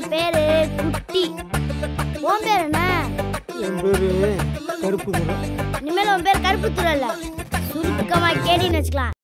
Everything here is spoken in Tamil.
ஒம்பேரே குட்டி ஒம்பேர் என்ன ஒம்பேரே கருப்பு துறா இனிமேல் ஒம்பேர் கருப்பு துறா இல்ல சுருக்கமா கேடின்னு வச்சுக்கலாம்.